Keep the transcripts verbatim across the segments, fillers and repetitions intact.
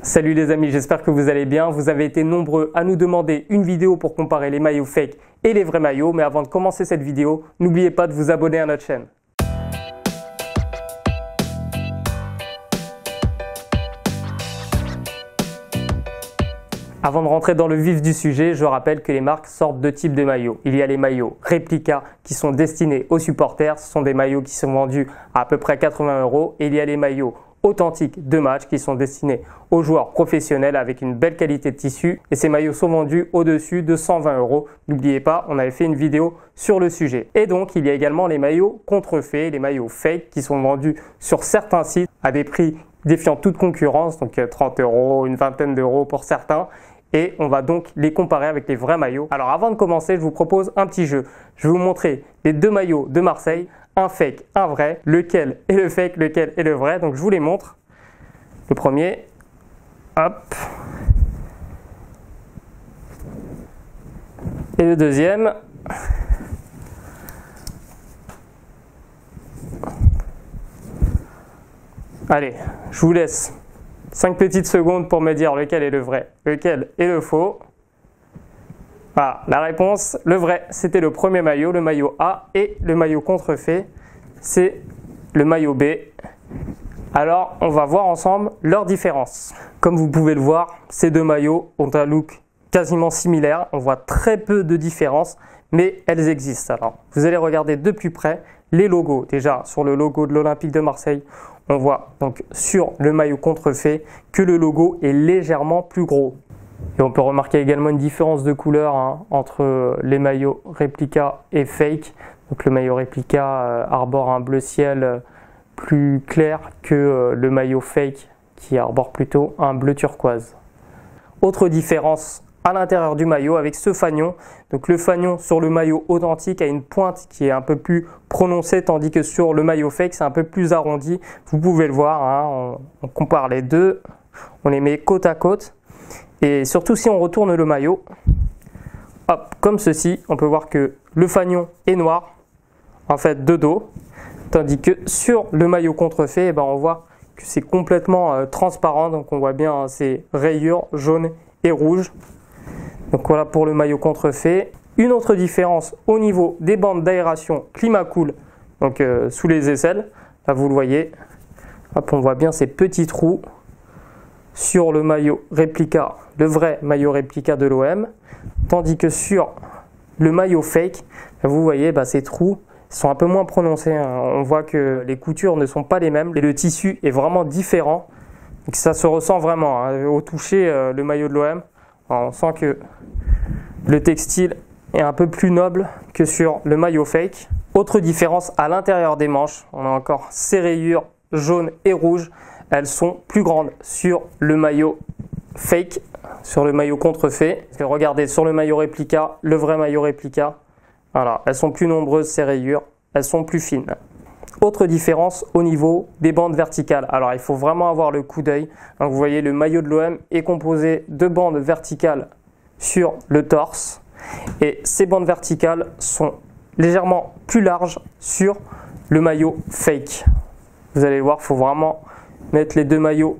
Salut les amis, j'espère que vous allez bien. Vous avez été nombreux à nous demander une vidéo pour comparer les maillots fake et les vrais maillots. Mais avant de commencer cette vidéo, n'oubliez pas de vous abonner à notre chaîne. Avant de rentrer dans le vif du sujet, je rappelle que les marques sortent deux types de maillots. Il y a les maillots réplica qui sont destinés aux supporters. Ce sont des maillots qui sont vendus à à peu près quatre-vingts euros. Et il y a les maillots authentiques de match qui sont destinés aux joueurs professionnels avec une belle qualité de tissu, et ces maillots sont vendus au-dessus de cent vingt euros. N'oubliez pas, on avait fait une vidéo sur le sujet. Et donc il y a également les maillots contrefaits, les maillots fake qui sont vendus sur certains sites à des prix défiant toute concurrence, donc trente euros, une vingtaine d'euros pour certains, et on va donc les comparer avec les vrais maillots. Alors avant de commencer, je vous propose un petit jeu. Je vais vous montrer les deux maillots de Marseille, un fake, un vrai, lequel est le fake, lequel est le vrai. Donc je vous les montre. Le premier, hop. Et le deuxième. Allez, je vous laisse cinq petites secondes pour me dire lequel est le vrai, lequel est le faux. Voilà, la réponse, le vrai, c'était le premier maillot, le maillot A, et le maillot contrefait, c'est le maillot B. Alors, on va voir ensemble leurs différences. Comme vous pouvez le voir, ces deux maillots ont un look quasiment similaire. On voit très peu de différences, mais elles existent. Alors, vous allez regarder de plus près les logos. Déjà, sur le logo de l'Olympique de Marseille, on voit donc sur le maillot contrefait que le logo est légèrement plus gros. Et on peut remarquer également une différence de couleur hein, entre les maillots réplica et fake. Donc le maillot réplica euh, arbore un bleu ciel plus clair que euh, le maillot fake qui arbore plutôt un bleu turquoise. Autre différence à l'intérieur du maillot avec ce fanion. Donc le fanion sur le maillot authentique a une pointe qui est un peu plus prononcée, tandis que sur le maillot fake c'est un peu plus arrondi. Vous pouvez le voir, hein, on, on compare les deux, on les met côte à côte. Et surtout si on retourne le maillot, hop, comme ceci, on peut voir que le fanion est noir, en fait de dos, tandis que sur le maillot contrefait, eh ben, on voit que c'est complètement euh, transparent, donc on voit bien hein, ces rayures jaunes et rouges. Donc voilà pour le maillot contrefait. Une autre différence au niveau des bandes d'aération Climacool, donc euh, sous les aisselles, là vous le voyez, hop, on voit bien ces petits trous. Sur le maillot réplica, le vrai maillot réplica de l'O M, tandis que sur le maillot fake, vous voyez, bah, ces trous sont un peu moins prononcés. Hein. On voit que les coutures ne sont pas les mêmes, et le tissu est vraiment différent. Donc ça se ressent vraiment. Hein. Au toucher, euh, le maillot de l'O M, on sent que le textile est un peu plus noble que sur le maillot fake. Autre différence à l'intérieur des manches, on a encore ces rayures jaunes et rouges. Elles sont plus grandes sur le maillot fake, sur le maillot contrefait. Parce que regardez, sur le maillot réplica, le vrai maillot réplica, voilà, elles sont plus nombreuses ces rayures, elles sont plus fines. Autre différence au niveau des bandes verticales. Alors il faut vraiment avoir le coup d'œil. Vous voyez, le maillot de l'O M est composé de bandes verticales sur le torse. Et ces bandes verticales sont légèrement plus larges sur le maillot fake. Vous allez voir, il faut vraiment mettre les deux maillots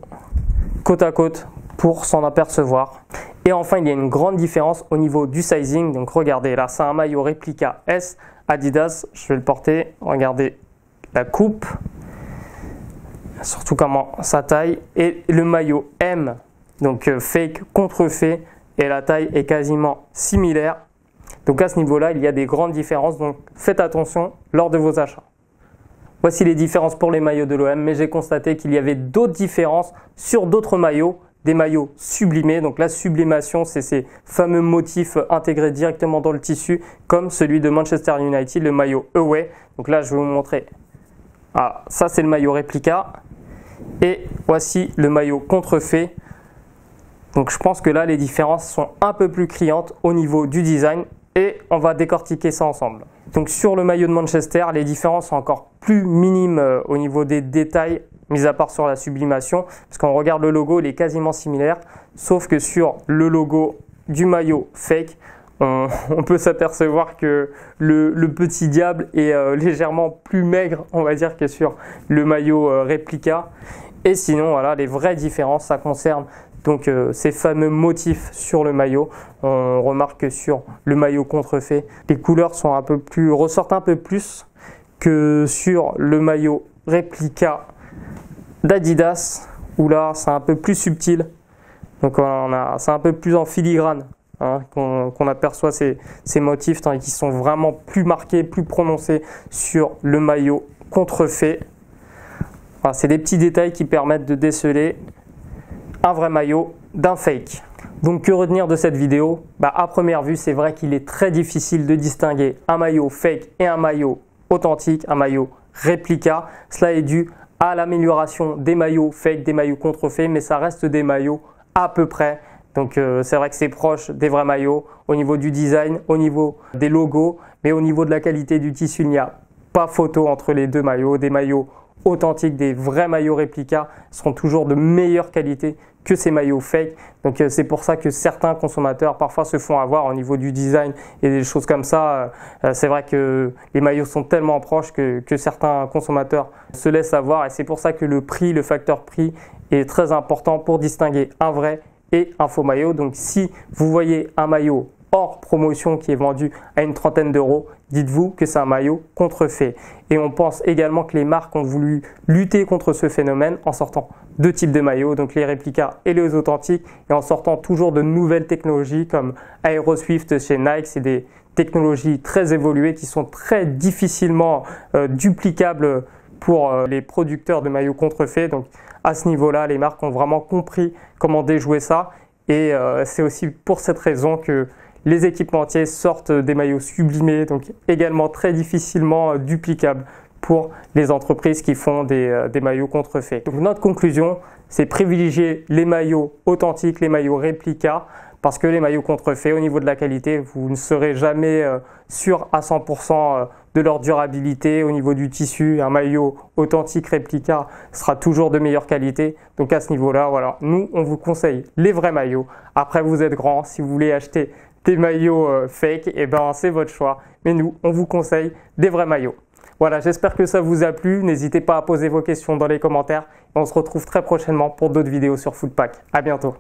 côte à côte pour s'en apercevoir. Et enfin, il y a une grande différence au niveau du sizing. Donc regardez, là c'est un maillot réplica S Adidas, je vais le porter, regardez la coupe, surtout comment ça taille, et le maillot M, donc fake contrefait, et la taille est quasiment similaire. Donc à ce niveau-là, il y a des grandes différences, donc faites attention lors de vos achats. Voici les différences pour les maillots de l'O M, mais j'ai constaté qu'il y avait d'autres différences sur d'autres maillots, des maillots sublimés. Donc la sublimation, c'est ces fameux motifs intégrés directement dans le tissu, comme celui de Manchester United, le maillot Away. Donc là, je vais vous montrer. Ah, ça, c'est le maillot réplica. Et voici le maillot contrefait. Donc je pense que là, les différences sont un peu plus criantes au niveau du design. Et on va décortiquer ça ensemble. Donc sur le maillot de Manchester, les différences sont encore plus minimes au niveau des détails, mis à part sur la sublimation, parce qu'on regarde le logo, il est quasiment similaire, sauf que sur le logo du maillot fake, on, on peut s'apercevoir que le, le petit diable est euh, légèrement plus maigre, on va dire, que sur le maillot euh, réplica. Et sinon, voilà, les vraies différences, ça concerne donc euh, ces fameux motifs sur le maillot. On remarque que sur le maillot contrefait, les couleurs sont un peu plus, ressortent un peu plus que sur le maillot réplica d'Adidas, où là c'est un peu plus subtil. Donc on a, c'est un peu plus en filigrane hein, qu'on qu'on aperçoit ces, ces motifs, hein, qui sont vraiment plus marqués, plus prononcés sur le maillot contrefait. Voilà, c'est des petits détails qui permettent de déceler un vrai maillot d'un fake. Donc que retenir de cette vidéo? Bah, à première vue, c'est vrai qu'il est très difficile de distinguer un maillot fake et un maillot authentique, un maillot réplica. Cela est dû à l'amélioration des maillots fake, des maillots contrefaits, mais ça reste des maillots à peu près. Donc euh, c'est vrai que c'est proche des vrais maillots au niveau du design, au niveau des logos, mais au niveau de la qualité du tissu, il n'y a pas photo entre les deux maillots. Des maillots authentiques, des vrais maillots réplica seront toujours de meilleure qualité que ces maillots fake. Donc euh, c'est pour ça que certains consommateurs parfois se font avoir au niveau du design et des choses comme ça. Euh, c'est vrai que les maillots sont tellement proches que, que certains consommateurs se laissent avoir, et c'est pour ça que le prix, le facteur prix est très important pour distinguer un vrai et un faux maillot. Donc si vous voyez un maillot hors promotion qui est vendu à une trentaine d'euros, dites-vous que c'est un maillot contrefait. Et on pense également que les marques ont voulu lutter contre ce phénomène en sortant deux types de maillots, donc les réplicas et les authentiques, et en sortant toujours de nouvelles technologies comme AeroSwift chez Nike. C'est des technologies très évoluées qui sont très difficilement euh, duplicables pour euh, les producteurs de maillots contrefaits. Donc à ce niveau-là, les marques ont vraiment compris comment déjouer ça, et euh, c'est aussi pour cette raison que les équipementiers sortent des maillots sublimés, donc également très difficilement duplicables pour les entreprises qui font des, des maillots contrefaits. Donc notre conclusion, c'est privilégier les maillots authentiques, les maillots réplicas, parce que les maillots contrefaits, au niveau de la qualité, vous ne serez jamais sûr à cent pour cent de leur durabilité. Au niveau du tissu, un maillot authentique réplica sera toujours de meilleure qualité. Donc à ce niveau-là, voilà, nous, on vous conseille les vrais maillots. Après, vous êtes grand, si vous voulez acheter des maillots fake, et ben c'est votre choix. Mais nous, on vous conseille des vrais maillots. Voilà, j'espère que ça vous a plu. N'hésitez pas à poser vos questions dans les commentaires. On se retrouve très prochainement pour d'autres vidéos sur Footpack. À bientôt.